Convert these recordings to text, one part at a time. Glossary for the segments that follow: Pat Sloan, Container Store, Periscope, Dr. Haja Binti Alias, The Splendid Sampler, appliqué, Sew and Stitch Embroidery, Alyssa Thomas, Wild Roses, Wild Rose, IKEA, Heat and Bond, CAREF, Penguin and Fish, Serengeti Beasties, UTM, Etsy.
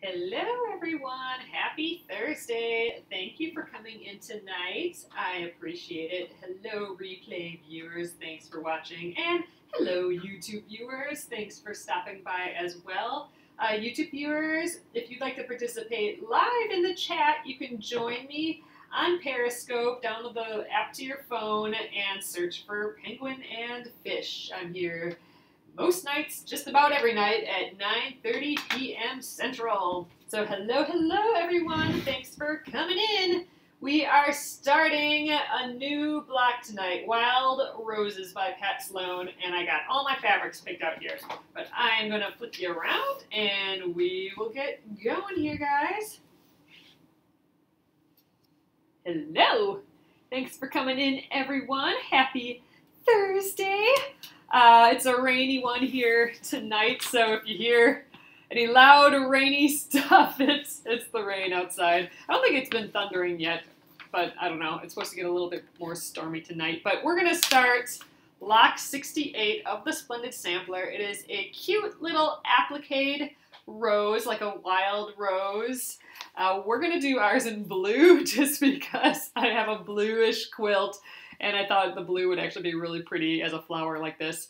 Hello everyone, happy Thursday. Thank you for coming in tonight. I appreciate it. Hello replay viewers, thanks for watching. And hello YouTube viewers, thanks for stopping by as well. YouTube viewers, if you'd like to participate live in the chat, you can join me on Periscope. Download the app to your phone and search for Penguin and Fish. I'm here most nights, just about every night at 9:30 p.m. Central. So hello, hello everyone. Thanks for coming in. We are starting a new block tonight, Wild Roses by Pat Sloan, and I got all my fabrics picked out here. But I'm gonna flip you around and we will get going here, guys. Hello. Thanks for coming in, everyone. Happy Thursday. It's a rainy one here tonight, so if you hear any loud rainy stuff, it's the rain outside. I don't think it's been thundering yet, but I don't know. It's supposed to get a little bit more stormy tonight, but we're going to start block 68 of the Splendid Sampler. It is a cute little applique rose, like a wild rose. We're going to do ours in blue just because I have a bluish quilt. And I thought the blue would actually be really pretty as a flower like this.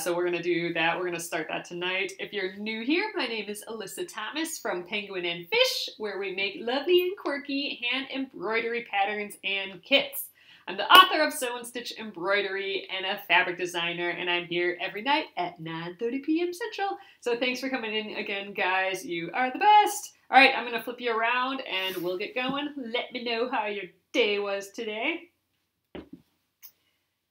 So we're going to do that. We're going to start that tonight. If you're new here, my name is Alyssa Thomas from Penguin and Fish, where we make lovely and quirky hand embroidery patterns and kits. I'm the author of Sew and Stitch Embroidery and a fabric designer, and I'm here every night at 9:30 p.m. Central. So thanks for coming in again, guys. You are the best. All right, I'm going to flip you around and we'll get going. Let me know how your day was today.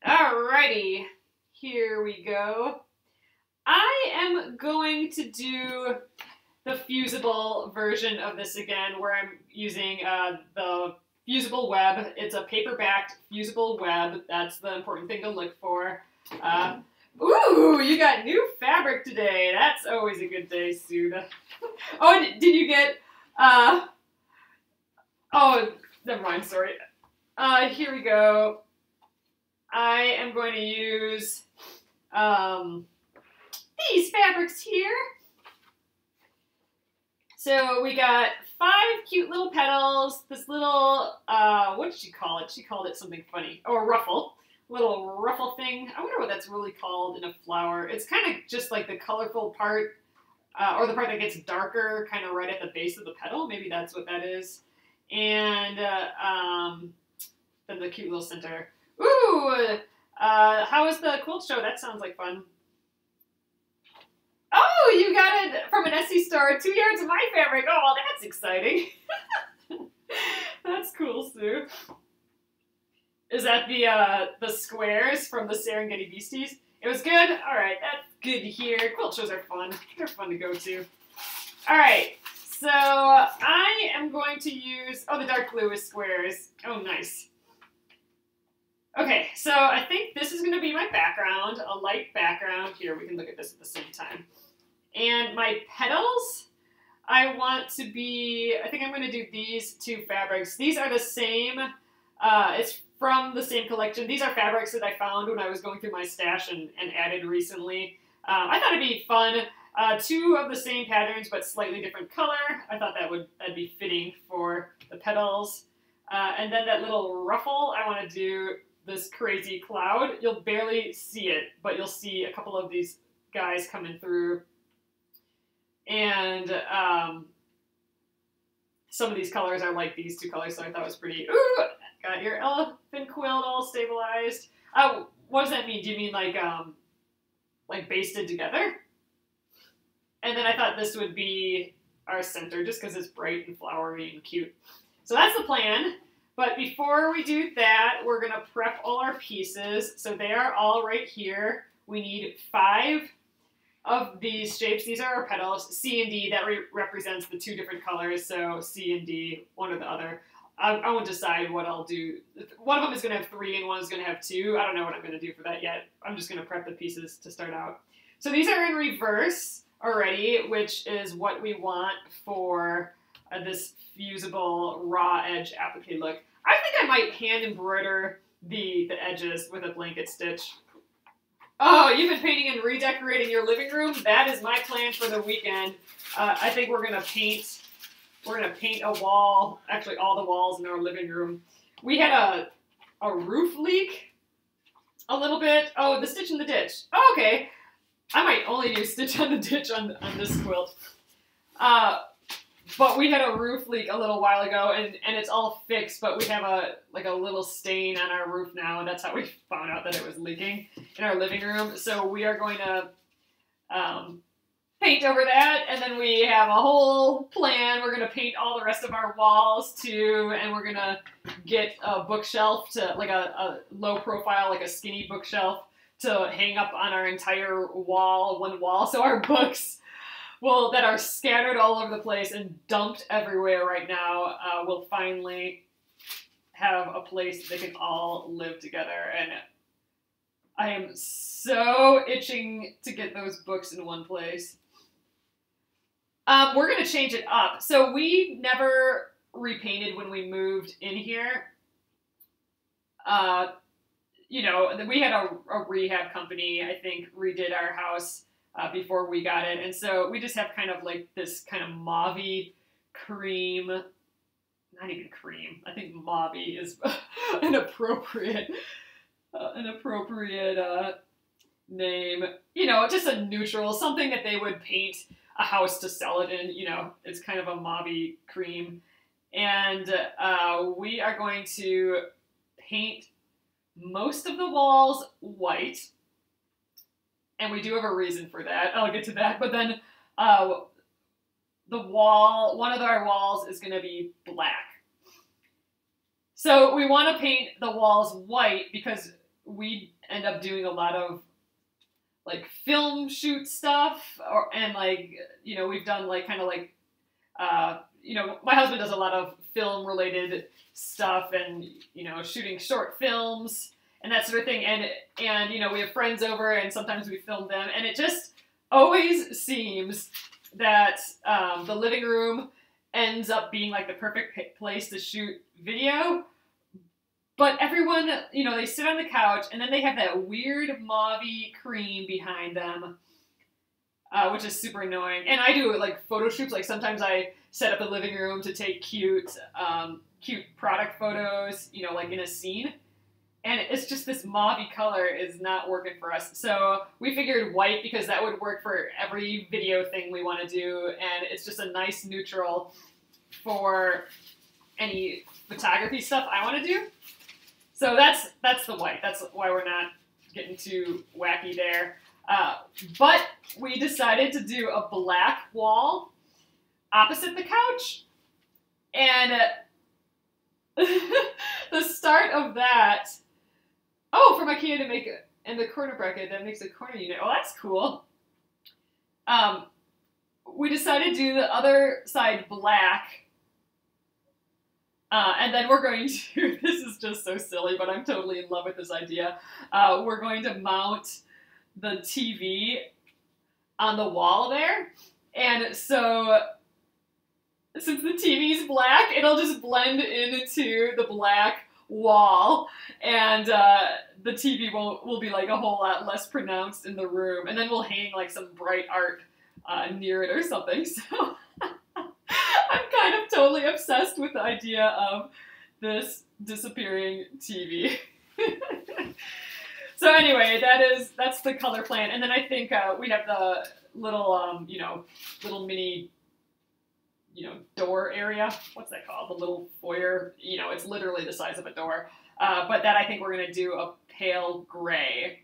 Alrighty, here we go. I am going to do the fusible version of this again, where I'm using the fusible web. It's a paper-backed fusible web. That's the important thing to look for. Ooh, you got new fabric today. That's always a good day, Sue. Oh, did you get, oh, never mind, sorry. Here we go. I am going to use these fabrics here. So we got 5 cute little petals, this little, what did she call it? She called it something funny, or ruffle, little ruffle thing. I wonder what that's really called in a flower. It's kind of just like the colorful part, or the part that gets darker, kind of right at the base of the petal. Maybe that's what that is. And then the cute little center. Ooh, how was the quilt show? That sounds like fun. Oh, you got it from an Etsy store, 2 yards of my fabric. Oh, that's exciting. That's cool, Sue. Is that the squares from the Serengeti Beasties? It was good? All right, that's good to hear. Quilt shows are fun. They're fun to go to. All right, so I am going to use, oh, the dark blue is squares. Oh, nice. Okay, so I think this is going to be my background, a light background. Here, we can look at this at the same time. And my petals, I want to be, I think I'm going to do these 2 fabrics. These are the same, it's from the same collection. These are fabrics that I found when I was going through my stash and added recently. I thought it'd be fun, 2 of the same patterns but slightly different color. I thought that'd be fitting for the petals. And then that little ruffle, I want to do this crazy cloud. You'll barely see it, but you'll see a couple of these guys coming through. And some of these colors are like these 2 colors, so I thought it was pretty. Ooh, got your elephant quilt all stabilized. What does that mean? Do you mean like basted together? And then I thought this would be our center just because it's bright and flowery and cute. So that's the plan. But before we do that, we're going to prep all our pieces. So they are all right here. We need 5 of these shapes. These are our petals. C and D, that represents the 2 different colors. So C and D, one or the other. I won't decide what I'll do. One of them is going to have 3 and one is going to have 2. I don't know what I'm going to do for that yet. I'm just going to prep the pieces to start out. So these are in reverse already, which is what we want for this fusible raw edge applique look. I think I might hand embroider the edges with a blanket stitch. Oh, you've been painting and redecorating your living room? That is my plan for the weekend. I think we're gonna paint. We're gonna paint a wall, actually all the walls in our living room. We had a roof leak a little bit. Oh, the stitch in the ditch. Oh, okay. I might only do stitch on the ditch on this quilt. But we had a roof leak a little while ago, and it's all fixed, but we have a little stain on our roof now, and that's how we found out that it was leaking in our living room. So we are going to paint over that, and then we have a whole plan. We're going to paint all the rest of our walls, too, and we're going to get a bookshelf, to like a low profile, like a skinny bookshelf, to hang up on our entire wall, one wall, so our books... Well, that are scattered all over the place and dumped everywhere right now, we'll finally have a place they can all live together. And I am so itching to get those books in one place. We're going to change it up. So we never repainted when we moved in here. You know, we had a rehab company, I think, redid our house before we got it. And so we just have kind of like this kind of mauve-y cream, not even cream. I think mauve is an appropriate name, you know, just a neutral, something that they would paint a house to sell it in, you know, it's kind of a mauve-y cream. And we are going to paint most of the walls white. And we do have a reason for that. I'll get to that. But then one of our walls is going to be black. So we want to paint the walls white because we end up doing a lot of like film shoot stuff, and like, you know, we've done like kind of like, you know, my husband does a lot of film related stuff and, you know, shooting short films and that sort of thing, and you know, we have friends over, and sometimes we film them, and it just always seems that the living room ends up being like the perfect place to shoot video, but everyone, you know, they sit on the couch, and then they have that weird mauve-y cream behind them, which is super annoying, and I do like photo shoots, like sometimes I set up a living room to take cute product photos, you know, like in a scene. And it's just this mauve-y color is not working for us. So we figured white because that would work for every video thing we want to do. And it's just a nice neutral for any photography stuff I want to do. So that's the white. That's why we're not getting too wacky there. But we decided to do a black wall opposite the couch. And the start of that... Oh, from IKEA to make it, and the corner bracket that makes a corner unit. Oh, that's cool. We decided to do the other side black. And then we're going to, this is just so silly, but I'm totally in love with this idea. We're going to mount the TV on the wall there. And so, since the TV's black, it'll just blend into the black wall, and the TV will be like a whole lot less pronounced in the room, and then we'll hang like some bright art near it or something. So I'm kind of totally obsessed with the idea of this disappearing TV. So anyway, that's the color plan, and then I think we have the little you know, little mini, you know, door area. What's that called? The little foyer. You know, it's literally the size of a door. But that I think we're going to do a pale gray.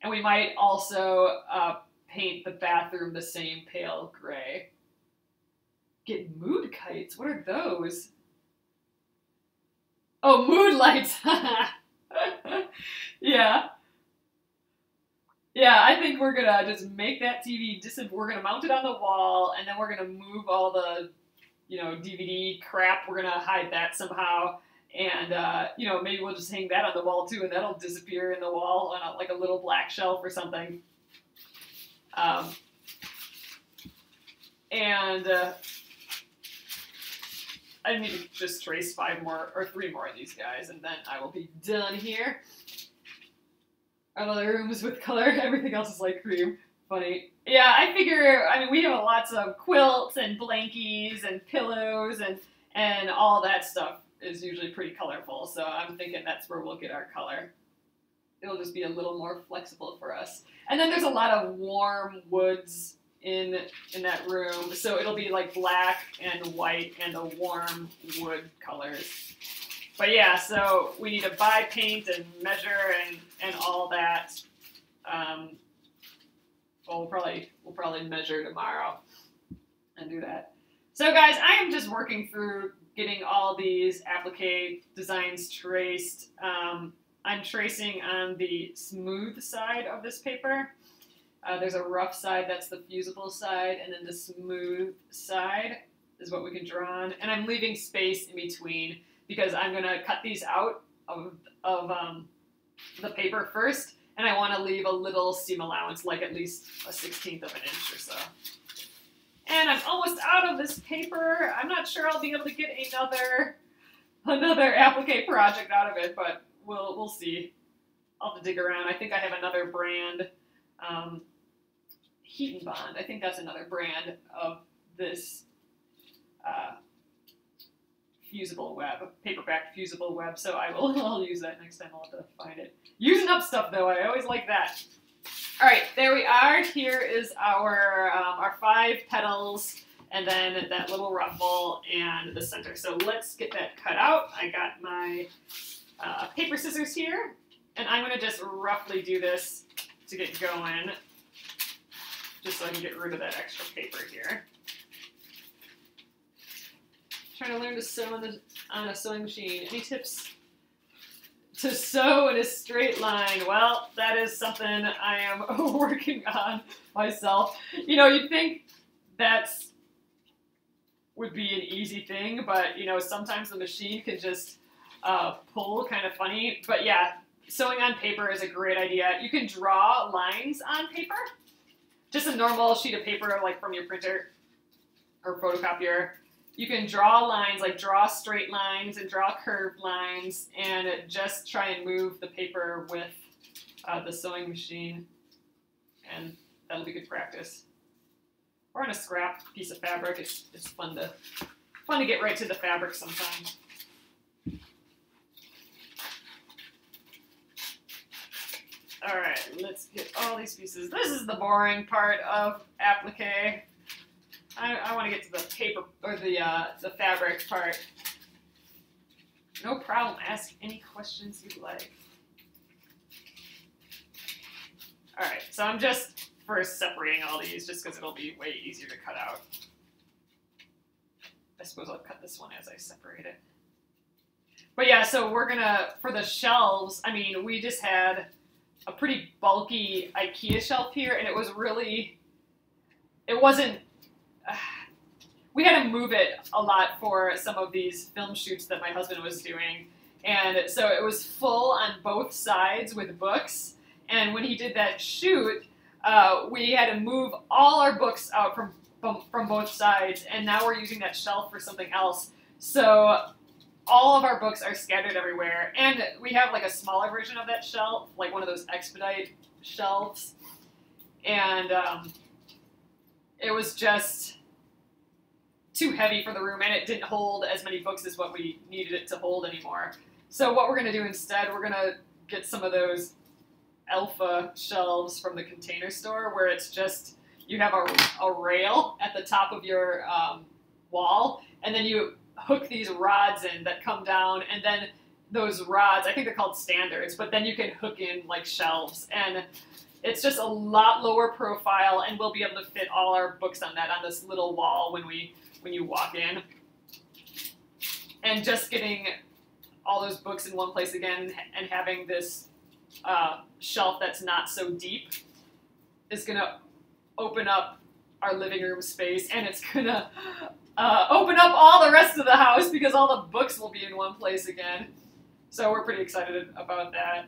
And we might also paint the bathroom the same pale gray. Get mood kites. What are those? Oh, mood lights. Yeah. Yeah, I think we're gonna just make that TV, we're gonna mount it on the wall, and then we're gonna move all the, you know, DVD crap, we're gonna hide that somehow, and, you know, maybe we'll just hang that on the wall too, and that'll disappear in the wall on like a little black shelf or something. I need to just trace three more of these guys, and then I will be done here. our other rooms with color. Everything else is like cream. Funny. Yeah, I figure, I mean, we have lots of quilts and blankies and pillows and all that stuff is usually pretty colorful, so I'm thinking that's where we'll get our color. It'll just be a little more flexible for us. And then there's a lot of warm woods in that room, so it'll be like black and white and the warm wood colors. But yeah, so we need to buy paint and measure and all that. Well, we'll probably measure tomorrow and do that. So guys, I am just working through getting all these applique designs traced. I'm tracing on the smooth side of this paper. There's a rough side, that's the fusible side, and then the smooth side is what we can draw on. And I'm leaving space in between because I'm going to cut these out of the paper first, and I want to leave a little seam allowance, like at least a 1/16 of an inch or so. And I'm almost out of this paper. I'm not sure I'll be able to get another applique project out of it, but we'll see. I'll have to dig around. I think I have another brand, Heat and Bond. I think that's another brand of this fusible web, paperback fusible web. So I'll use that next time. I'll have to find it. Using up stuff though, I always like that. All right, there we are. Here is our 5 petals, and then that little ruffle and the center. So let's get that cut out. I got my paper scissors here, and I'm going to just roughly do this to get going, just so I can get rid of that extra paper here. Trying to learn to sew on a sewing machine. Any tips to sew in a straight line? Well, that is something I am working on myself. You know, you'd think that's would be an easy thing, but you know, sometimes the machine can just pull kind of funny. But yeah, sewing on paper is a great idea. You can draw lines on paper, just a normal sheet of paper like from your printer or photocopier. You can draw lines, like draw straight lines and draw curved lines, and just try and move the paper with the sewing machine, and that'll be good practice. Or on a scrap piece of fabric, it's fun to get right to the fabric sometimes. All right, let's get all these pieces. This is the boring part of applique. I want to get to the paper or the fabric part. No problem. Ask any questions you'd like. All right, so I'm just first separating all these just because it'll be way easier to cut out. I suppose I'll cut this one as I separate it. But yeah, so we're gonna for the shelves. I mean, we just had a pretty bulky IKEA shelf here, and it was really, it wasn't. We had to move it a lot for some of these film shoots that my husband was doing, and so it was full on both sides with books. And when he did that shoot, we had to move all our books out from both sides, and now we're using that shelf for something else. So all of our books are scattered everywhere, and we have like a smaller version of that shelf, like one of those expedite shelves, and it was just too heavy for the room, and it didn't hold as many books as what we needed it to hold anymore. So what we're going to do instead, we're going to get some of those alpha shelves from the Container Store, where it's just, you have a rail at the top of your wall, and then you hook these rods in that come down, and then those rods, I think they're called standards, but then you can hook in like shelves, and it's just a lot lower profile, and we'll be able to fit all our books on that, on this little wall when you walk in. And just getting all those books in one place again and having this shelf that's not so deep is gonna open up our living room space, and it's gonna open up all the rest of the house because all the books will be in one place again. So we're pretty excited about that.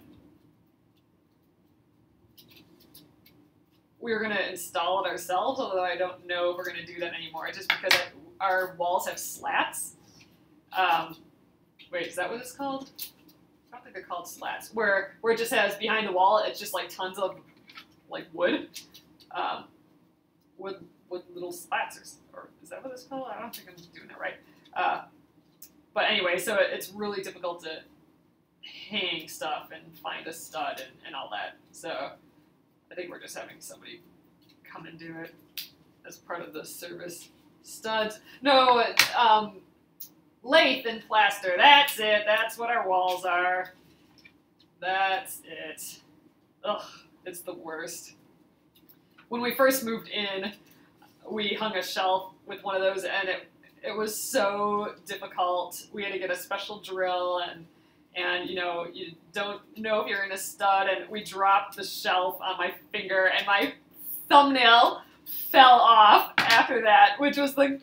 We were going to install it ourselves, although I don't know if we're going to do that anymore, just because our walls have slats. Wait, is that what it's called? I don't think they're called slats, where it just has behind the wall, it's just like tons of like wood, with little slats or is that what it's called? I don't think I'm doing that right. But anyway, so it's really difficult to hang stuff and find a stud and all that. So I think we're just having somebody come and do it as part of the service. Studs. No, lathe and plaster. That's it. That's what our walls are. That's it. Ugh, it's the worst. When we first moved in, we hung a shelf with one of those, and it was so difficult. We had to get a special drill, and you know, you don't know if you're in a stud, and we dropped the shelf on my finger, and my thumbnail fell off after that, which was the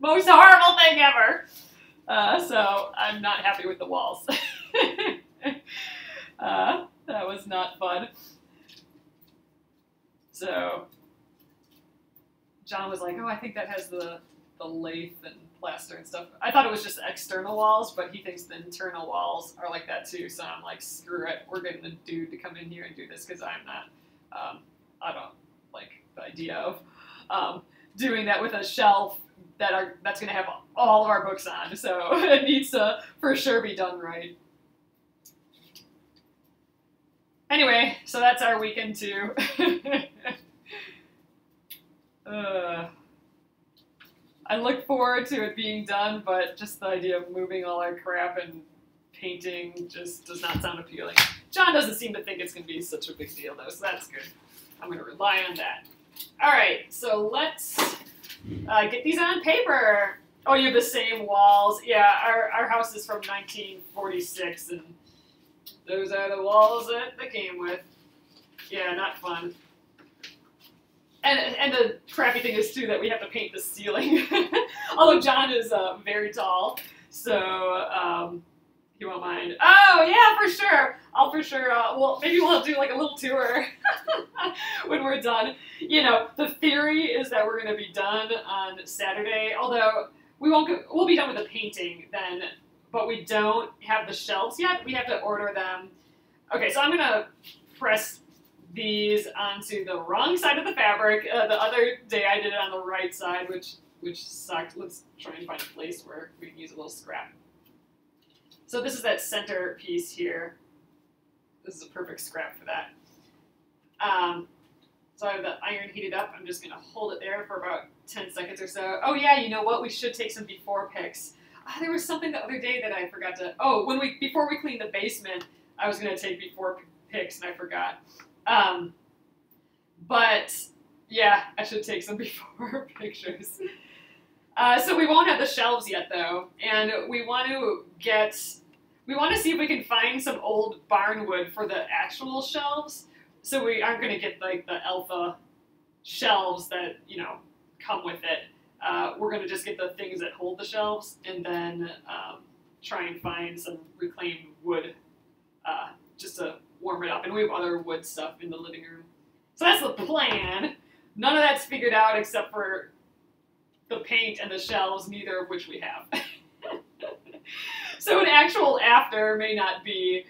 most horrible thing ever. So I'm not happy with the walls. That was not fun. So John was like, oh, I think that has the lathe and plaster and stuff. I thought it was just external walls, but he thinks the internal walls are like that too. So I'm like, screw it. We're getting the dude to come in here and do this because I'm not, I don't like the idea of doing that with a shelf that's going to have all of our books on. So it needs to for sure be done right. Anyway, so that's our weekend too. I look forward to it being done, but just the idea of moving all our crap and painting just does not sound appealing. John doesn't seem to think it's going to be such a big deal though, so that's good. I'm going to rely on that. All right, so let's get these on paper. Oh, you have the same walls. Yeah, our house is from 1946, and those are the walls that they came with. Yeah, not fun. And the crappy thing is, too, that we have to paint the ceiling. Although John is very tall, so he won't mind. Oh, yeah, for sure. I'll for sure, well, maybe we'll do like a little tour when we're done. You know, the theory is that we're going to be done on Saturday, although we'll be done with the painting then, but we don't have the shelves yet. We have to order them. Okay, so I'm going to press these onto the wrong side of the fabric. The other day I did it on the right side, which sucked. Let's try and find a place where we can use a little scrap. So this is that center piece here. This is a perfect scrap for that. So I have the iron heated up. I'm just going to hold it there for about 10 seconds or so. Oh yeah, you know what? We should take some before pics. There was something the other day that I forgot to... Oh, before we cleaned the basement, I was going to take before pics, and I forgot. But yeah, I should take some before pictures. So we won't have the shelves yet, though, and we want to see if we can find some old barn wood for the actual shelves, so we aren't going to get, like, the alpha shelves that, you know, come with it. We're going to just get the things that hold the shelves, and then try and find some reclaimed wood just to warm it up. And we have other wood stuff in the living room. So that's the plan. None of that's figured out except for the paint and the shelves, neither of which we have. So an actual after may not be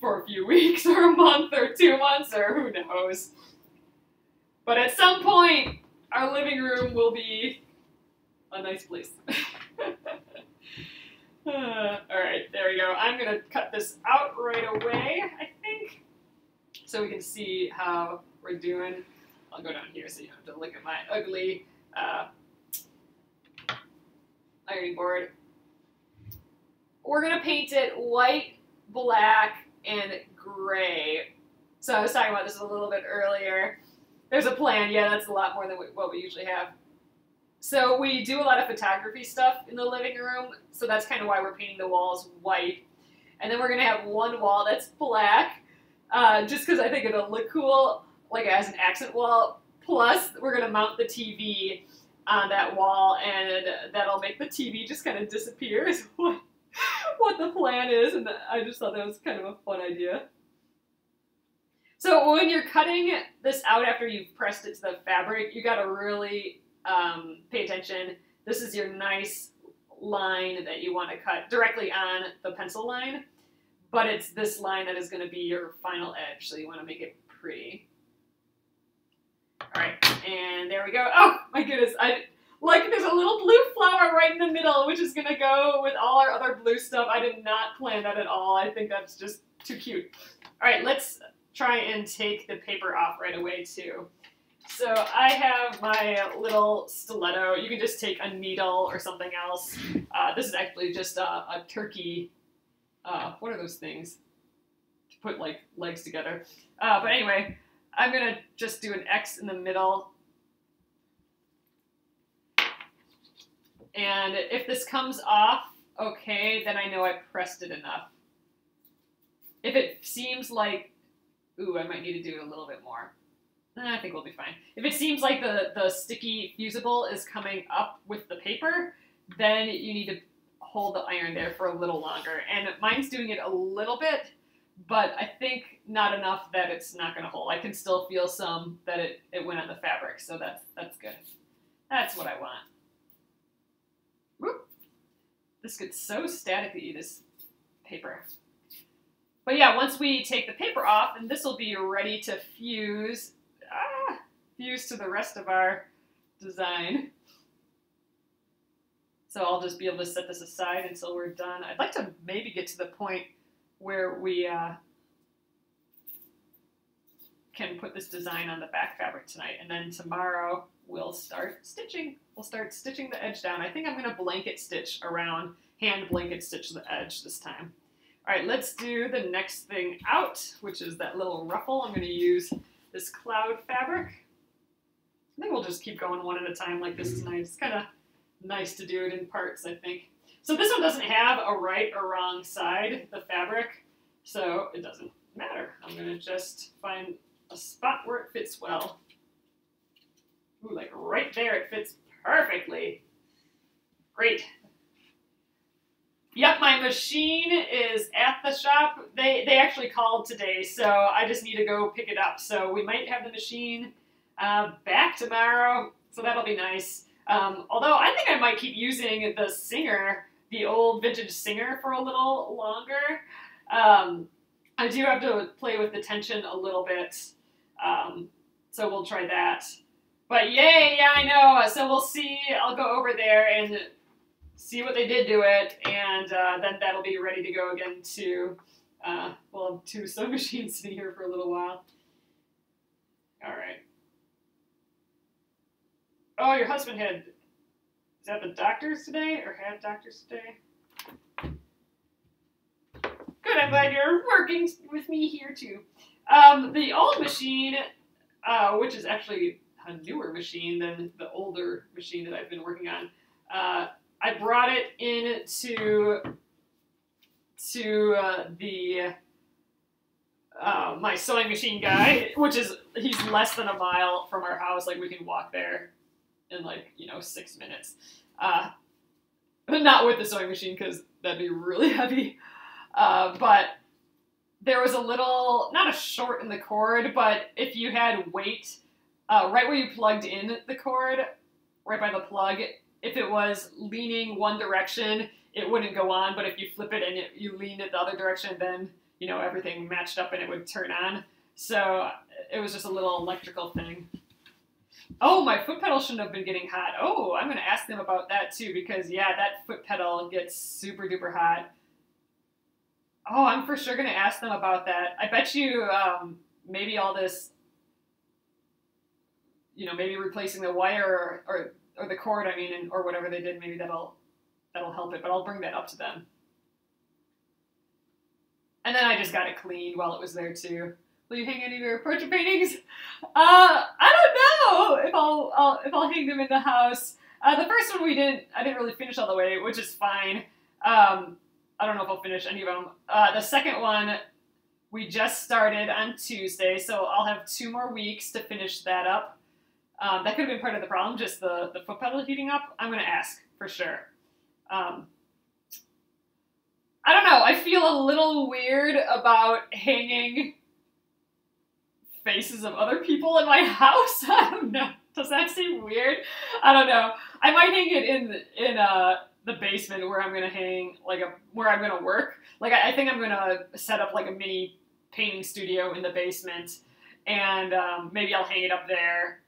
for a few weeks or a month or 2 months or who knows. But at some point, our living room will be a nice place. All right, there we go. I'm going to cut this out right away, I think, so we can see how we're doing. I'll go down here so you don't have to look at my ugly ironing board. We're going to paint it white, black, and gray. So I was talking about this a little bit earlier. There's a plan. Yeah, that's a lot more than what we usually have. So we do a lot of photography stuff in the living room, so that's kind of why we're painting the walls white. And then we're going to have one wall that's black, just because I think it'll look cool. Like as an accent wall, plus we're going to mount the TV on that wall, and that'll make the TV just kind of disappear is what the plan is, and I just thought that was kind of a fun idea. So when you're cutting this out after you've pressed it to the fabric, you got to really pay attention. This is your nice line that you want to cut directly on the pencil line, but it's this line that is going to be your final edge, so you want to make it pretty. All right, and there we go. Oh my goodness, like there's a little blue flower right in the middle, which is going to go with all our other blue stuff. I did not plan that at all. I think that's just too cute. All right, let's try and take the paper off right away too. So I have my little stiletto. You can just take a needle or something else. This is actually just a turkey. What are those things? To put like legs together. But anyway, I'm gonna just do an X in the middle. And if this comes off okay, then I know I pressed it enough. If it seems like, ooh, I might need to do it a little bit more. I think we'll be fine. If it seems like the sticky fusible is coming up with the paper, then you need to hold the iron there for a little longer. And mine's doing it a little bit, but I think not enough that it's not going to hold. I can still feel some that it went on the fabric, so that's good. That's what I want. Whoop. This gets so staticky, this paper. But yeah, once we take the paper off, then this will be ready to fuse. Fuse to the rest of our design. So I'll just be able to set this aside until we're done. I'd like to maybe get to the point where we can put this design on the back fabric tonight, and then tomorrow we'll start stitching. We'll start stitching the edge down. I think I'm gonna blanket stitch around, hand blanket stitch the edge this time. All right, let's do the next thing out, which is that little ruffle. I'm gonna use this cloud fabric. I think we'll just keep going one at a time like this tonight. It's kind of nice to do it in parts, I think. So this one doesn't have a right or wrong side, the fabric, so it doesn't matter. I'm gonna just find a spot where it fits well. Ooh, like right there, it fits perfectly. Great. Yep, my machine is at the shop. They actually called today, so I just need to go pick it up. So we might have the machine back tomorrow, so that'll be nice. Although I think I might keep using the Singer, the old vintage Singer, for a little longer. I do have to play with the tension a little bit, so we'll try that. But yay, yeah, I know. So we'll see. I'll go over there and see what they did to it, and then that'll be ready to go again to, we'll have two sewing machines sitting here for a little while. All right. Oh, your husband had, is that the doctors today, or had doctors today? Good, I'm glad you're working with me here too. The old machine, which is actually a newer machine than the older machine that I've been working on, I brought it in to my sewing machine guy, which is, he's less than a mile from our house. Like, we can walk there in, like, you know, 6 minutes. But not with the sewing machine, because that'd be really heavy. But there was a little, not a short in the cord, but if you had weight, right where you plugged in the cord, right by the plug, if it was leaning one direction, it wouldn't go on, but if you flip it and you lean it the other direction, then, you know, everything matched up and it would turn on. So it was just a little electrical thing. Oh, my foot pedal shouldn't have been getting hot. Oh, I'm gonna ask them about that too, because yeah, that foot pedal gets super duper hot. Oh, I'm for sure gonna ask them about that. I bet you maybe all this, you know, maybe replacing the wire or the cord, I mean, or whatever they did, maybe that'll help it, but I'll bring that up to them. And then I just got it cleaned while it was there too. Will you hang any of your portrait paintings? I don't know if I'll hang them in the house. The first one I didn't really finish all the way, which is fine. I don't know if I'll finish any of them. The second one we just started on Tuesday, so I'll have 2 more weeks to finish that up. That could have been part of the problem, just the foot pedal heating up. I'm going to ask, for sure. I don't know. I feel a little weird about hanging faces of other people in my house. I don't know. Does that seem weird? I don't know. I might hang it in the basement where I'm gonna hang, like where I'm gonna work. Like I think I'm gonna set up like a mini painting studio in the basement, and maybe I'll hang it up there.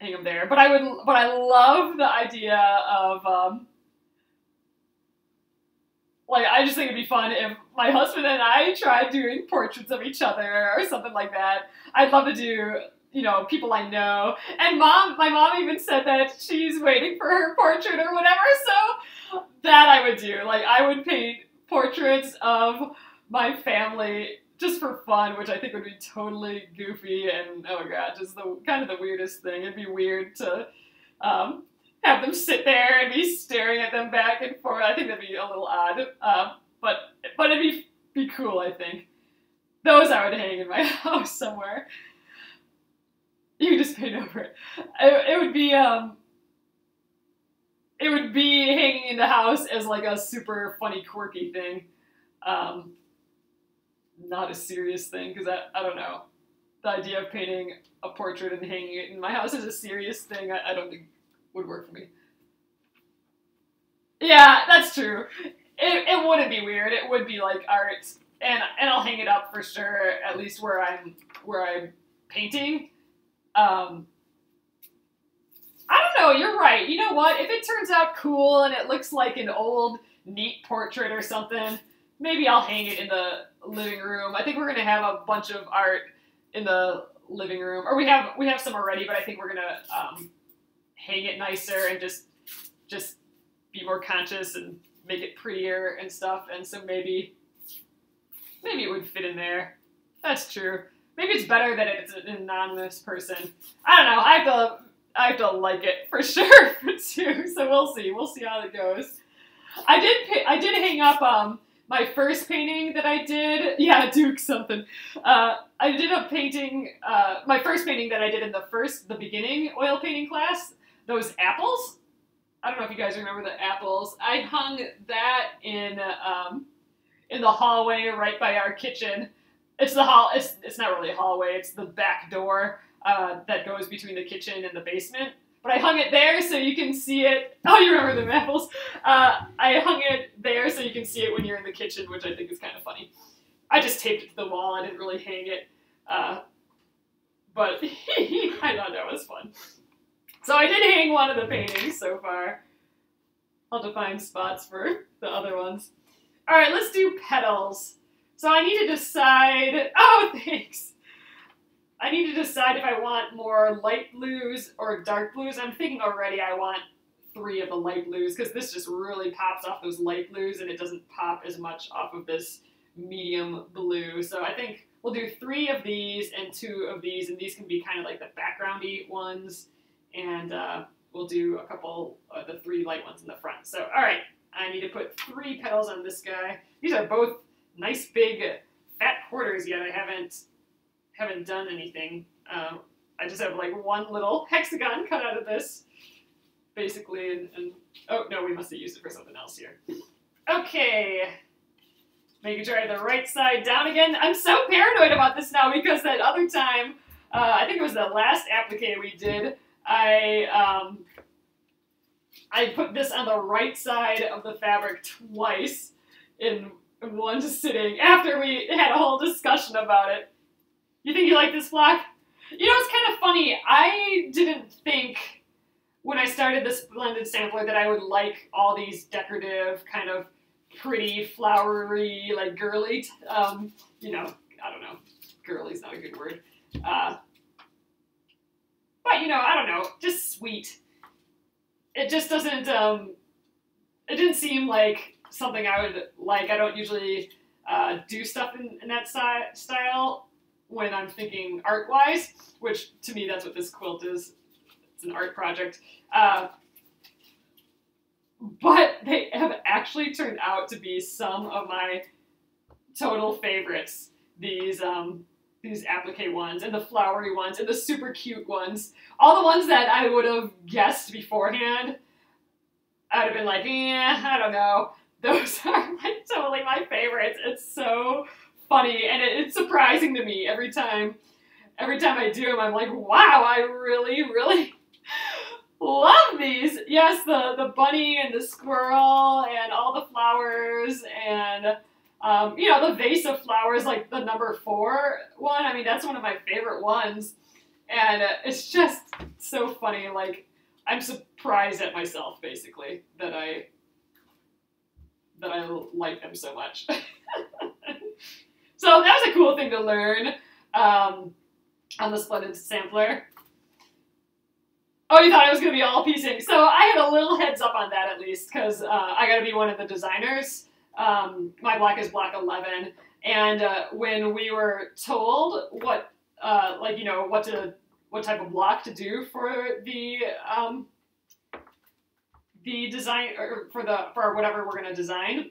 Hang them there. But I love the idea of like, I just think it'd be fun if my husband and I tried doing portraits of each other or something like that. I'd love to do, you know, people I know. And my mom even said that she's waiting for her portrait or whatever, so that I would do. Like, I would paint portraits of my family just for fun, which I think would be totally goofy and, oh god, just the kind of the weirdest thing. It'd be weird to have them sit there and be staring at them back and forth. I think that'd be a little odd, but it'd be cool, I think. Those I would hang in my house somewhere. You can just paint over it. It would be hanging in the house as like a super funny, quirky thing. Not a serious thing, because I don't know. The idea of painting a portrait and hanging it in my house is a serious thing. I don't think would work for me. Yeah, that's true. It wouldn't be weird. It would be like art, and I'll hang it up for sure, at least where I'm painting. I don't know, you're right. You know what? If it turns out cool and it looks like an old, neat portrait or something, maybe I'll hang it in the living room. I think we're gonna have a bunch of art in the living room, or we have some already, but I think we're gonna hang it nicer and just be more conscious and make it prettier and stuff. And so maybe it would fit in there. That's true. Maybe it's better that it's an anonymous person. I don't know. I have to like it for sure too. So we'll see. We'll see how it goes. I did hang up my first painting that I did, yeah, Duke something. I did a painting, my first painting that I did in the beginning oil painting class, those apples. I don't know if you guys remember the apples. I hung that in the hallway right by our kitchen. It's not really a hallway, it's the back door that goes between the kitchen and the basement. But I hung it there so you can see it. Oh, you remember the apples? I hung it there so you can see it when you're in the kitchen, which I think is kind of funny. I just taped it to the wall. I didn't really hang it. But I thought that was fun. So I did hang one of the paintings so far. I'll have to find spots for the other ones. All right, let's do petals. So I need to decide. Oh, thanks. I need to decide if I want more light blues or dark blues. I'm thinking already I want 3 of the light blues, because this just really pops off those light blues, and it doesn't pop as much off of this medium blue. So I think we'll do 3 of these and 2 of these, and these can be kind of like the backgroundy ones. And we'll do a couple of the 3 light ones in the front. So, all right, I need to put 3 petals on this guy. These are both nice big fat quarters, yet I haven't done anything. I just have like one little hexagon cut out of this, basically, and oh no, we must have used it for something else here. Okay, making sure I have the right side down again. I'm so paranoid about this now, because that other time, I think it was the last applique we did, I put this on the right side of the fabric twice in one sitting after we had a whole discussion about it. You think you like this block? You know, it's kind of funny. I didn't think when I started the Splendid Sampler that I would like all these decorative, kind of pretty, flowery, like girly, you know, I don't know. Girly's not a good word. But, you know, I don't know. Just sweet. It just doesn't, it didn't seem like something I would like. I don't usually do stuff in that style. When I'm thinking art-wise, which to me that's what this quilt is. It's an art project. But they have actually turned out to be some of my total favorites. These applique ones, and the flowery ones, and the super cute ones. All the ones that I would have guessed beforehand, I would have been like, eh, I don't know. Those are like totally my favorites. It's so funny, and it's surprising to me every time I do them. I'm like, wow, I really Love these! Yes, the bunny and the squirrel and all the flowers and, you know, the vase of flowers, like the number 4 one. I mean, that's one of my favorite ones. And it's just so funny. Like, I'm surprised at myself, basically, that I like them so much. So that was a cool thing to learn on the Splendid Sampler. Oh, you thought I was going to be all piecing. So I had a little heads up on that, at least, because I got to be one of the designers. My block is block 11. And when we were told what, like, you know, what type of block to do for the design, or for whatever we're going to design,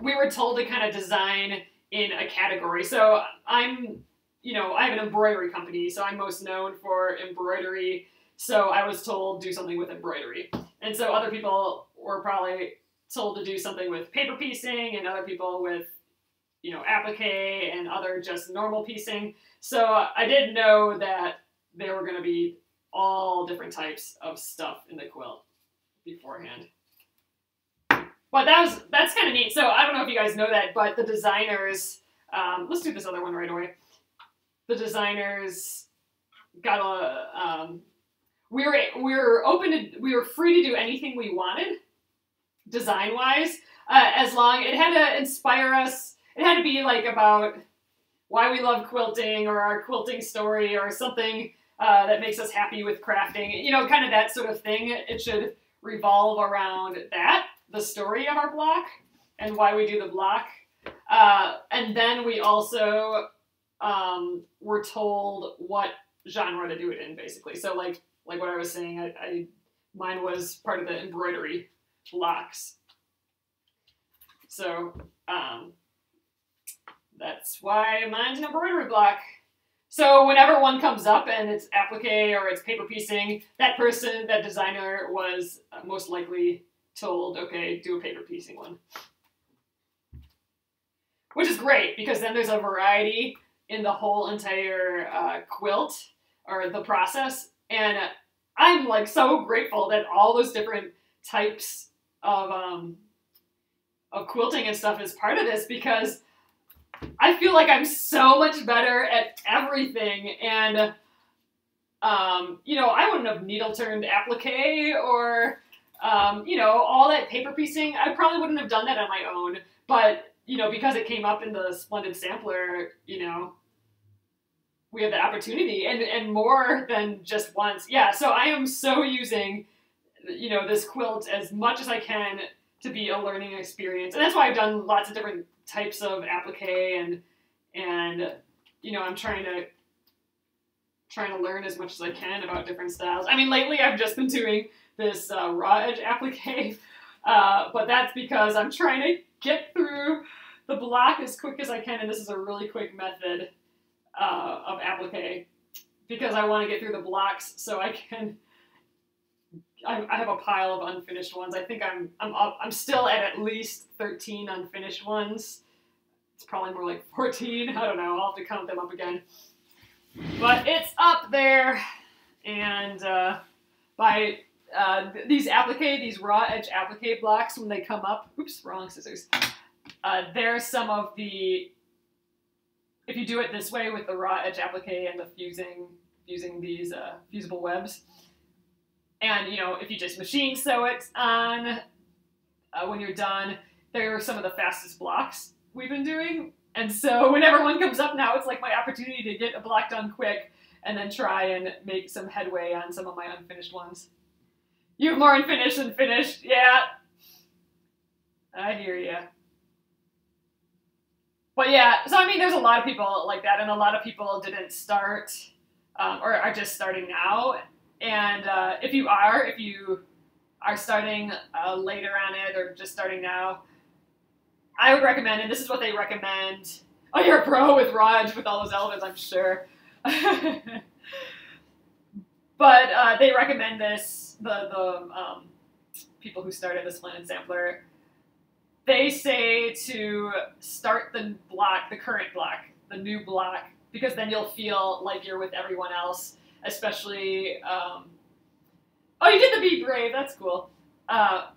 we were told to kind of design in a category. So I'm, you know, I have an embroidery company, so I'm most known for embroidery. So I was told do something with embroidery. And so other people were probably told to do something with paper piecing, and other people with, you know, applique, and other just normal piecing. So I did know that there were going to be all different types of stuff in the quilt beforehand. But that's kind of neat. So I don't know if you guys know that, but the designers, let's do this other one right away. The designers got a, we were free to do anything we wanted, design-wise, as long it had to inspire us. It had to be like about why we love quilting, or our quilting story, or something that makes us happy with crafting. You know, kind of that sort of thing. It should revolve around that, the story of our block and why we do the block. And then we also were told what genre to do it in, basically. So like what I was saying, mine was part of the embroidery blocks. So that's why mine's an embroidery block. So whenever one comes up and it's applique or it's paper piecing, that person, that designer, was most likely told, okay, do a paper piecing one. Which is great, because then there's a variety in the whole entire quilt, or the process. And I'm like so grateful that all those different types of quilting and stuff is part of this, because I feel like I'm so much better at everything. And, you know, I wouldn't have needle turned applique or, you know, all that paper piecing. I probably wouldn't have done that on my own, but you know, because it came up in the Splendid Sampler, you know, we have the opportunity, and more than just once. Yeah, so I am so using, you know, this quilt as much as I can to be a learning experience. And that's why I've done lots of different types of applique, and you know, I'm trying to learn as much as I can about different styles. I mean, lately I've just been doing this raw edge applique, but that's because I'm trying to get through the block as quick as I can, and this is a really quick method of applique, because I want to get through the blocks so I can. I have a pile of unfinished ones. I think I'm still at least 13 unfinished ones. It's probably more like 14. I don't know. I'll have to count them up again. But it's up there, and by. These raw edge applique blocks, when they come up, oops, wrong scissors. They're some of the, if you do it this way with the raw edge applique and the fusing these fusible webs, and you know, if you just machine sew it on when you're done, they're some of the fastest blocks we've been doing. And so whenever one comes up now, it's like my opportunity to get a block done quick and then try and make some headway on some of my unfinished ones. You have more unfinished than finished, yeah. I hear ya. But yeah, so I mean, there's a lot of people like that, and a lot of people didn't start, or are just starting now. And if you are starting later on it, or just starting now, I would recommend, and this is what they recommend. Oh, you're a pro with raw edge with all those elements, I'm sure. But they recommend this. The people who started the Splendid Sampler, they say to start the block, the current block, the new block, because then you'll feel like you're with everyone else, especially Oh, you did the Be Brave. That's cool. But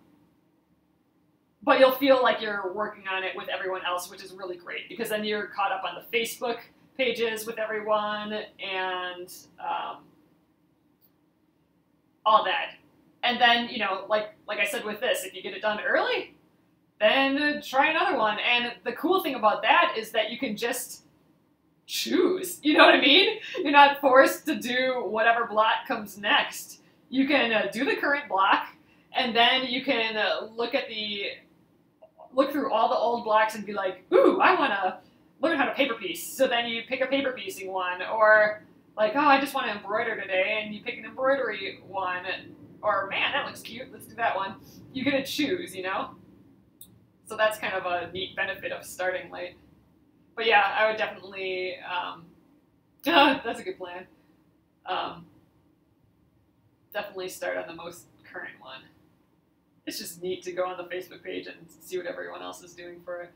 you'll feel like you're working on it with everyone else, which is really great, because then you're caught up on the Facebook pages with everyone and all that. And then, you know, like I said with this, if you get it done early, then try another one. And the cool thing about that is that you can just choose. You know what I mean? You're not forced to do whatever block comes next. You can do the current block, and then you can look through all the old blocks and be like, ooh, I want to learn how to paper piece. So then you pick a paper piecing one, or like, oh, I just want to embroider today, and you pick an embroidery one, or man, that looks cute, let's do that one. You get to choose, you know? So that's kind of a neat benefit of starting late. But yeah, I would definitely, that's a good plan. Definitely start on the most current one. It's just neat to go on the Facebook page and see what everyone else is doing for it.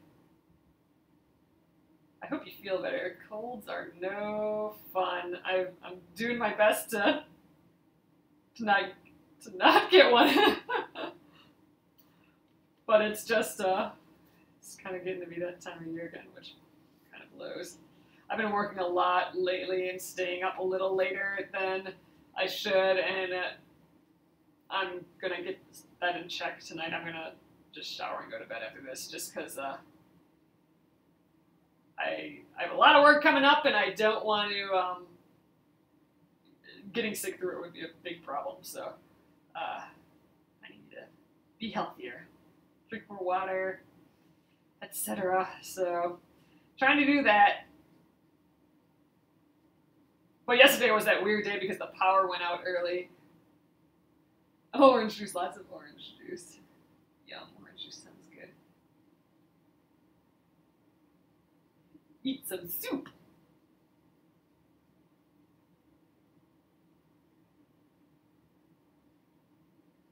I hope you feel better. Colds are no fun. I'm doing my best to not get one. But it's just, it's kind of getting to be that time of year again, which kind of blows. I've been working a lot lately and staying up a little later than I should, and I'm going to get that in check tonight. I'm going to just shower and go to bed after this, just because I have a lot of work coming up, and I don't want to, getting sick through it would be a big problem, so I need to be healthier, drink more water, etc. So trying to do that. But yesterday was that weird day because the power went out early. Oh, orange juice, lots of orange juice. Yum, orange juice sounds good. Eat some soup.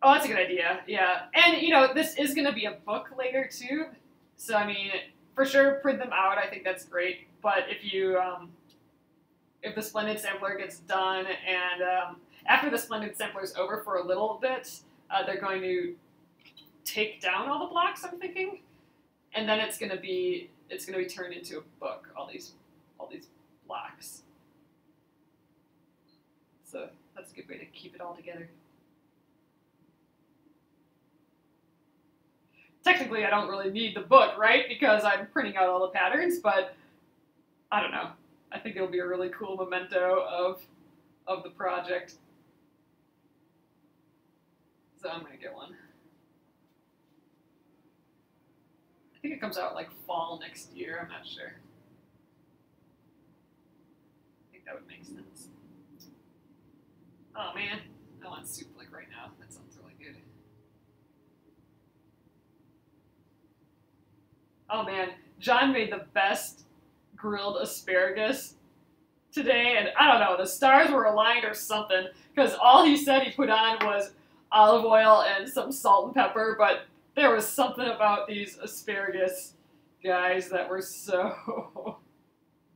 Oh, that's a good idea, yeah. And, you know, this is going to be a book later, too. So, I mean, for sure, print them out. I think that's great. But if you, if the Splendid Sampler gets done, and after the Splendid Sampler is over for a little bit, they're going to take down all the blocks, I'm thinking. And then it's going to be turned into a book, all these blocks. So that's a good way to keep it all together. Technically, I don't really need the book, right? Because I'm printing out all the patterns, but I don't know. I think it'll be a really cool memento of the project. So I'm going to get one. I think it comes out like fall next year. I'm not sure. I think that would make sense. Oh man, I want soup like right now. That sounds really good. Oh man, John made the best grilled asparagus today, and I don't know, the stars were aligned or something, because all he said he put on was olive oil and some salt and pepper, but there was something about these asparagus guys that were so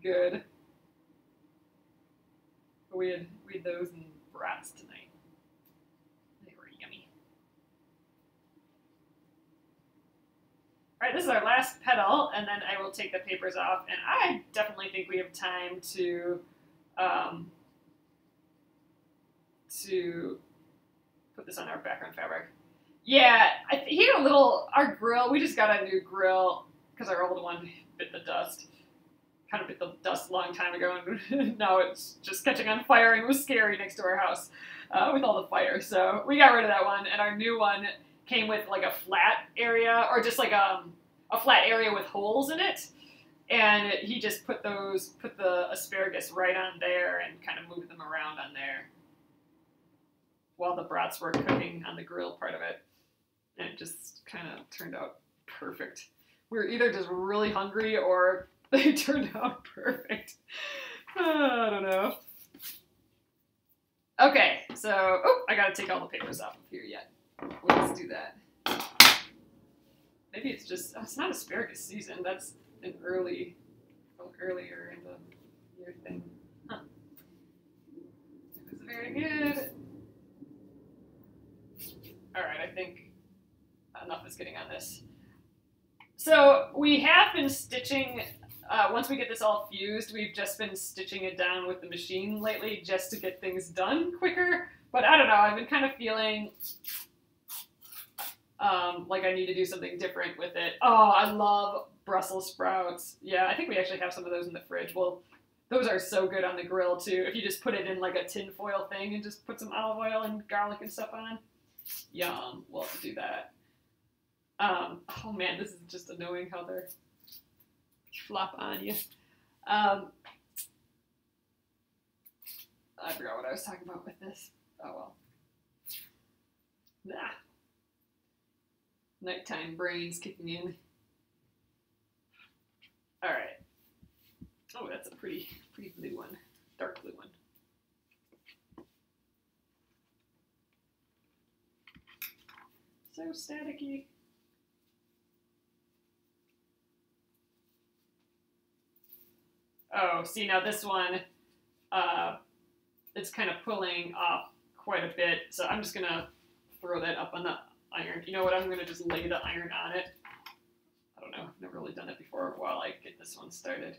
good. We had those in brats tonight. They were yummy. All right, this is our last petal, and then I will take the papers off, and I definitely think we have time to put this on our background fabric. Yeah, he had a little, our grill, we just got a new grill, because our old one kind of bit the dust a long time ago, and now it's just catching on fire, and it was scary next to our house with all the fire, so we got rid of that one, and our new one came with like a flat area, or just like a flat area with holes in it, and he just put the asparagus right on there and kind of moved them around on there while the brats were cooking on the grill part of it, and it just kind of turned out perfect. We were either just really hungry or they turned out perfect. I don't know. Okay, so oh, I gotta take all the papers off of here yet. Let's do that. Maybe it's just, oh, it's not asparagus season. That's an earlier in the year thing. Huh. It was very good. think enough is getting on this. So we have been stitching, once we get this all fused, we've just been stitching it down with the machine lately just to get things done quicker. But I don't know, I've been kind of feeling like I need to do something different with it. Oh, I love Brussels sprouts. Yeah, I think we actually have some of those in the fridge. Well, those are so good on the grill too. If you just put it in like a tin foil thing and just put some olive oil and garlic and stuff on. Yum, we'll have to do that. Oh man, this is just annoying how they're flop on you. I forgot what I was talking about with this. Oh well. Nah. Nighttime brains kicking in. All right. Oh, that's a pretty blue one, dark blue one. So staticky. Oh, see now this one, it's kind of pulling up quite a bit. So I'm just gonna throw that up on the iron. You know what? I'm gonna just lay the iron on it. I don't know. I've never really done it before. While I get this one started.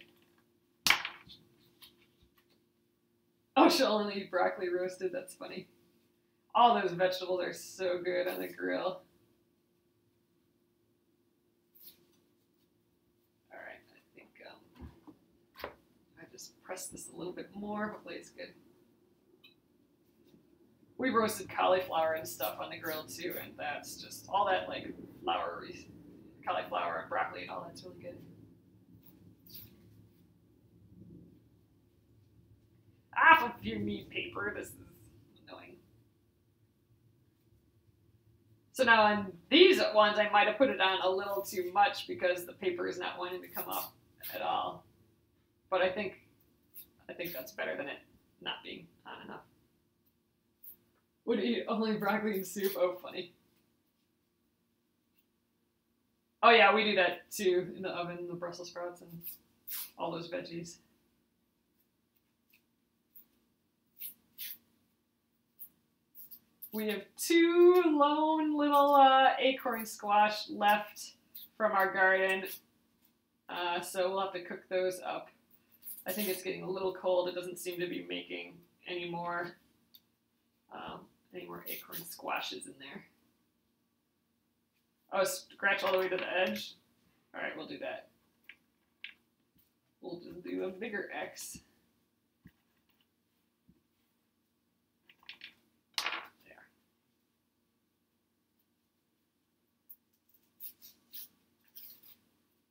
Oh, she'll only eat broccoli roasted. That's funny. All those vegetables are so good on the grill. All right, I think I just press this a little bit more. Hopefully it's good. We roasted cauliflower and stuff on the grill too, and that's just all that like floury cauliflower and broccoli and all that's really good. Off of your meat paper. This is annoying. So now on these ones, I might have put it on a little too much because the paper is not wanting to come off at all. But I think that's better than it not being on enough. Would eat only broccoli and soup. Oh, funny. Oh yeah, we do that too in the oven, the Brussels sprouts and all those veggies. We have two lone little acorn squash left from our garden, so we'll have to cook those up. I think it's getting a little cold. It doesn't seem to be making any more acorn squashes in there. Oh, scratch all the way to the edge? All right, we'll do that. We'll just do a bigger X.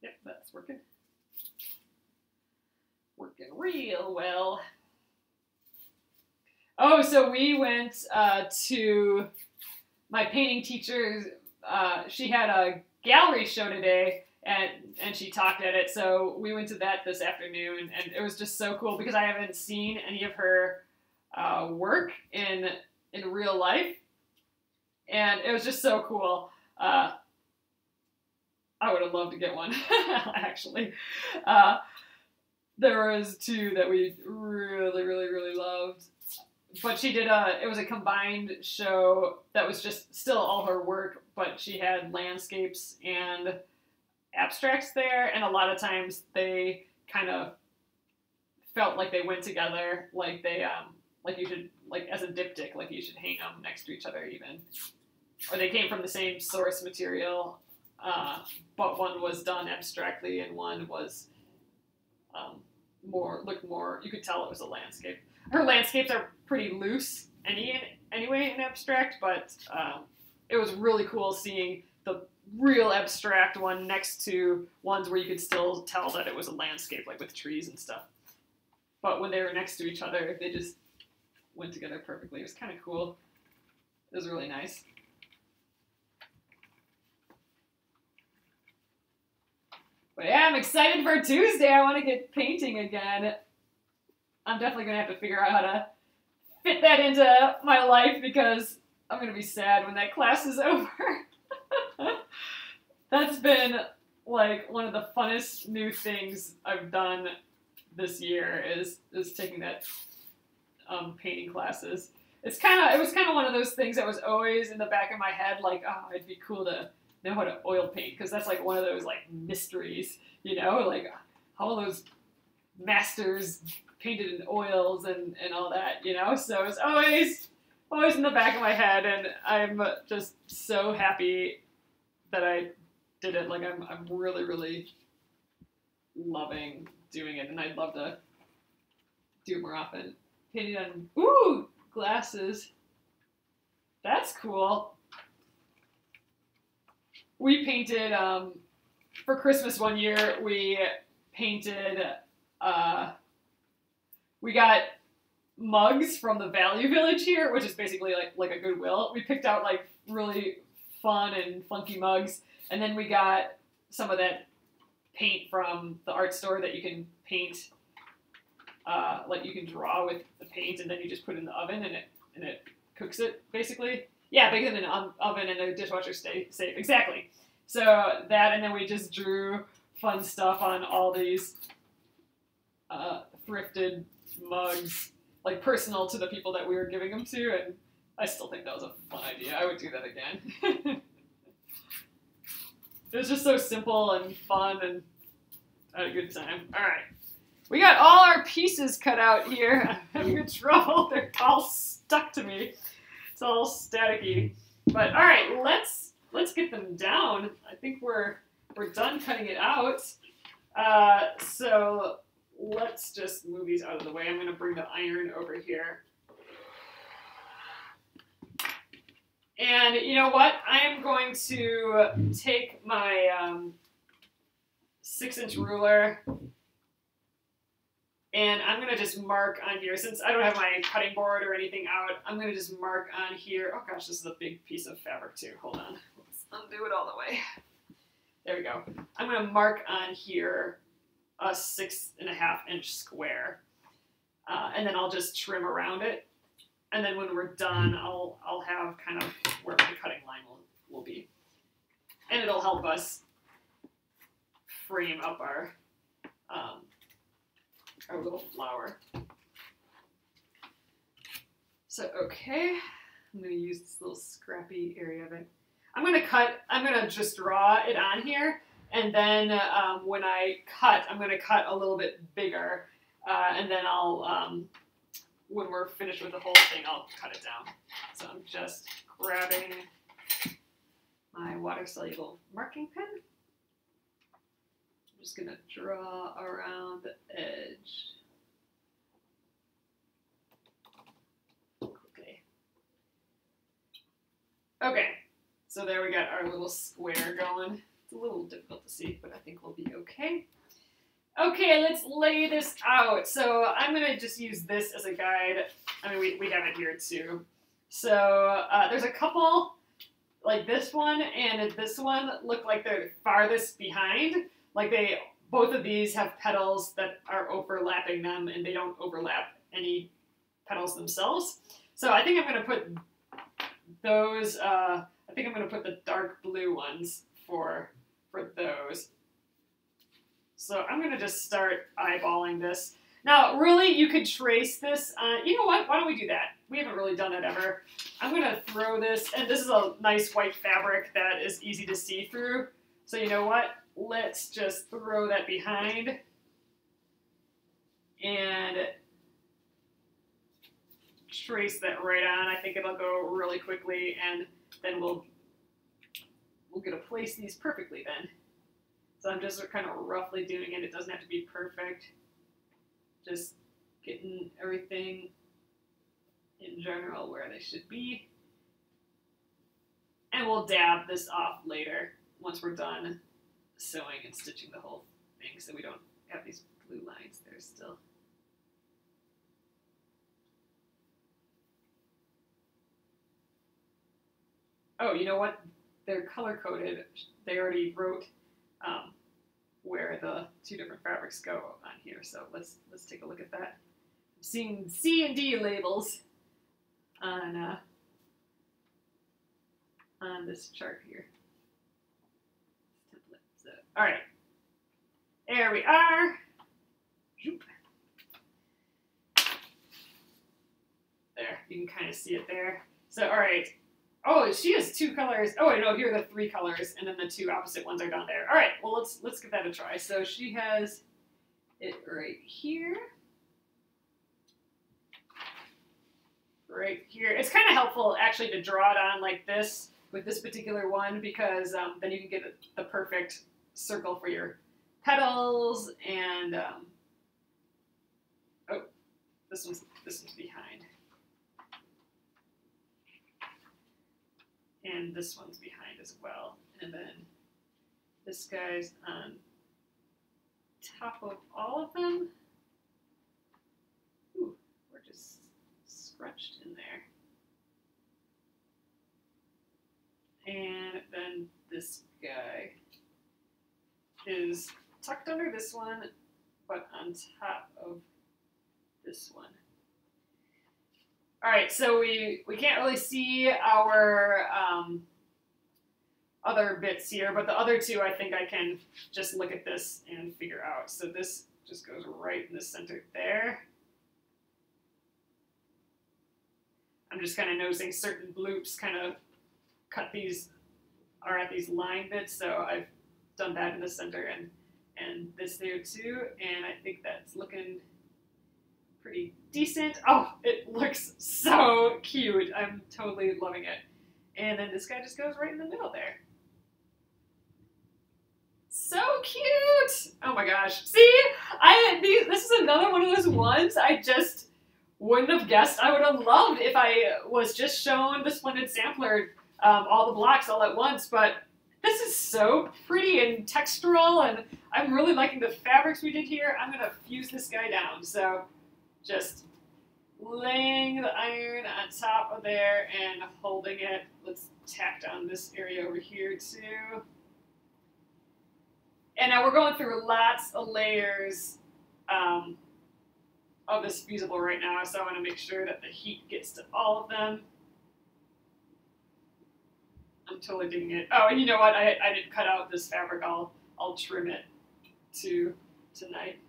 Yep, that's working. Working real well. Oh, so we went to my painting teacher's. She had a gallery show today, and she talked at it. So we went to that this afternoon, and it was just so cool because I haven't seen any of her work in real life, and it was just so cool. I would have loved to get one, actually. There was two that we really loved. But she did it was a combined show that was just still all her work, but she had landscapes and abstracts there. And a lot of times they kind of felt like they went together, like they, like you should, like as a diptych, like you should hang them next to each other even. Or they came from the same source material. But one was done abstractly and one was looked more, you could tell it was a landscape. Her landscapes are pretty loose anyway in abstract, but it was really cool seeing the real abstract one next to ones where you could still tell that it was a landscape, like with trees and stuff. But when they were next to each other, they just went together perfectly. It was kind of cool. It was really nice. But yeah, I'm excited for Tuesday. I want to get painting again. I'm definitely going to have to figure out how to fit that into my life because I'm going to be sad when that class is over. That's been like one of the funnest new things I've done this year is taking that painting classes. It's kind of, it was kind of one of those things that was always in the back of my head, like, oh, it'd be cool to know how to oil paint, because that's like one of those like mysteries, you know, like all those masters painted in oils and all that, you know. So it was always in the back of my head, and I'm just so happy that I did it. Like I'm really, really loving doing it, and I'd love to do more often. Painted on, ooh, glasses. That's cool. We painted, for Christmas one year, we painted, we got mugs from the Value Village here, which is basically like a Goodwill. We picked out like really fun and funky mugs, and then we got some of that paint from the art store that you can paint, like you can draw with the paint, and then you just put it in the oven and it cooks it, basically. Yeah, bake it in an oven and the dishwasher stay safe. Exactly. So that, and then we just drew fun stuff on all these thrifted mugs, like personal to the people that we were giving them to, and I still think that was a fun idea. I would do that again. It was just so simple and fun, and I had a good time. All right. We got all our pieces cut out here. I'm having trouble. They're all stuck to me. It's all staticky. But all right, let's get them down. I think we're done cutting it out. So let's just move these out of the way. I'm gonna bring the iron over here. And you know what? I am going to take my 6-inch ruler, and I'm going to just mark on here, since I don't have my cutting board or anything out, I'm going to just mark on here. Oh gosh, this is a big piece of fabric too. Hold on. Let's undo it all the way. There we go. I'm going to mark on here a 6.5-inch square, and then I'll just trim around it. And then when we're done, I'll have kind of where my cutting line will be. And it'll help us frame up our little flower. So, okay, I'm gonna use this little scrappy area of it. I'm gonna just draw it on here, and then when I cut, I'm gonna cut a little bit bigger, and then I'll, when we're finished with the whole thing, I'll cut it down. So I'm just grabbing my water-soluble marking pen. Just gonna draw around the edge. Okay. Okay, so there we got our little square going. It's a little difficult to see, but I think we'll be okay. Okay, let's lay this out. So I'm gonna just use this as a guide. I mean, we have it here too. So there's a couple, like this one and this one, look like they're farthest behind. Like both of these have petals that are overlapping them, and they don't overlap any petals themselves. So I think I'm gonna put those, I think I'm gonna put the dark blue ones for those. So I'm gonna just start eyeballing this. Now, really, you could trace this on, you know what, why don't we do that? We haven't really done that ever. I'm gonna throw this, and this is a nice white fabric that is easy to see through. So you know what? Let's just throw that behind, and trace that right on. I think it'll go really quickly, and then we'll get to place these perfectly then. So I'm just kind of roughly doing it. It doesn't have to be perfect. Just getting everything in general where they should be. And we'll dab this off later once we're done sewing and stitching the whole thing, so we don't have these blue lines there still. Oh, you know what? They're color-coded. They already wrote where the two different fabrics go on here, so let's take a look at that. I'm seeing C and D labels on this chart here. All right, there we are. There, you can kind of see it there. So, all right. Oh, she has two colors. Oh, no, here are the three colors, and then the two opposite ones are down there. All right, well, let's give that a try. So she has it right here. Right here. It's kind of helpful, actually, to draw it on like this with this particular one, because then you can get the perfect circle for your petals, and oh, this one's behind. And this one's behind as well. And then this guy's on top of all of them. Ooh, we're just scrunched in there. And then this guy is tucked under this one, but on top of this one. All right, so we can't really see our other bits here, but the other two, I think I can just look at this and figure out. So this just goes right in the center there. I'm just kind of noticing certain bloops kind of cut these, are at these line bits, so I've done that in the center and this there too, and I think that's looking pretty decent. Oh, it looks so cute. I'm totally loving it. And then this guy just goes right in the middle there. So cute. Oh my gosh. See, this is another one of those ones I just wouldn't have guessed I would have loved if I was just shown the Splendid Sampler, all the blocks all at once, but this is so pretty and textural, and I'm really liking the fabrics we did here. I'm gonna fuse this guy down. So just laying the iron on top of there and holding it. Let's tack down this area over here too. And now we're going through lots of layers of this fusible right now, so I want to make sure that the heat gets to all of them. I'm totally digging it. Oh, and you know what? I didn't cut out this fabric. I'll trim it to tonight.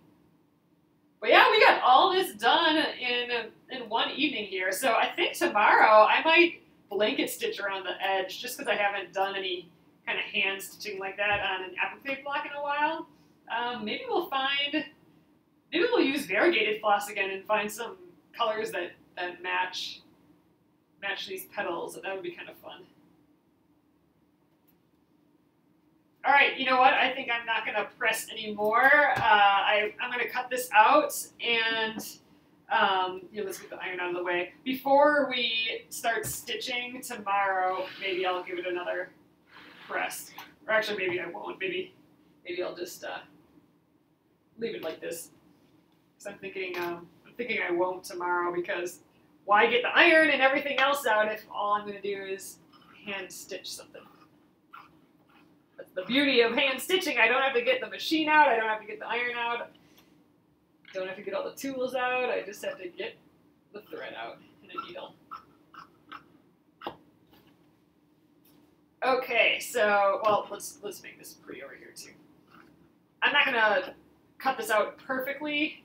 But yeah, we got all this done in one evening here. So I think tomorrow I might blanket stitch around the edge, just because I haven't done any kind of hand stitching like that on an applique block in a while. Maybe we'll use variegated floss again and find some colors that match these petals. That would be kind of fun. All right, you know what? I think I'm not going to press anymore. I'm going to cut this out, and let's get the iron out of the way. Before we start stitching tomorrow, maybe I'll give it another press. Or actually, maybe I won't. Maybe I'll just leave it like this. Because I'm thinking I won't tomorrow, because why get the iron and everything else out if all I'm going to do is hand stitch something? That's the beauty of hand stitching. I don't have to get the machine out. I don't have to get the iron out. I don't have to get all the tools out. I just have to get the thread out and a needle. Okay, so, well, let's make this pretty over here too. I'm not gonna cut this out perfectly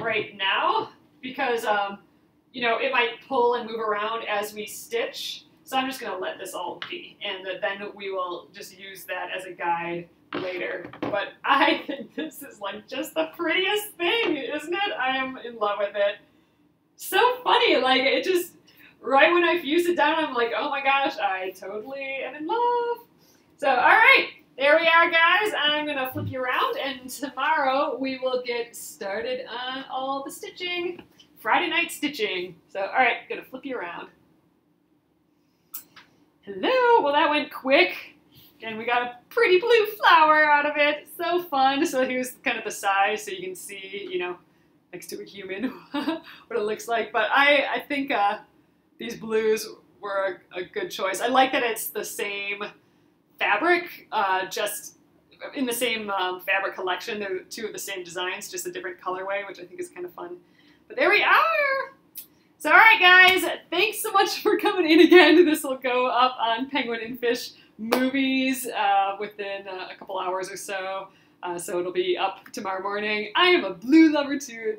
right now, because it might pull and move around as we stitch. So I'm just going to let this all be, and then we will just use that as a guide later. But I think this is like just the prettiest thing, isn't it? I am in love with it. So funny, like it just, right when I fuse it down, I'm like, oh my gosh, I totally am in love. So all right, there we are, guys. I'm going to flip you around, and tomorrow we will get started on all the stitching, Friday night stitching. So all right, going to flip you around. Hello! Well, that went quick, and we got a pretty blue flower out of it. So fun. So here's kind of the size, so you can see, next to a human, what it looks like. But I think these blues were a good choice. I like that it's the same fabric, just in the same fabric collection. They're two of the same designs, just a different colorway, which I think is kind of fun. But there we are! So all right, guys, thanks so much for coming in again. This will go up on Penguin and Fish Movies within a couple hours or so. So it'll be up tomorrow morning. I am a blue lover too.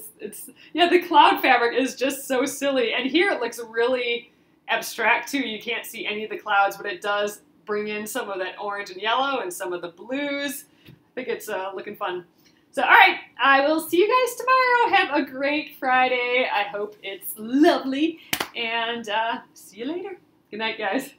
Yeah, the cloud fabric is just so silly. And here it looks really abstract too. You can't see any of the clouds, but it does bring in some of that orange and yellow and some of the blues. I think it's looking fun. So, all right, I will see you guys tomorrow. Have a great Friday. I hope it's lovely, and see you later. Good night, guys.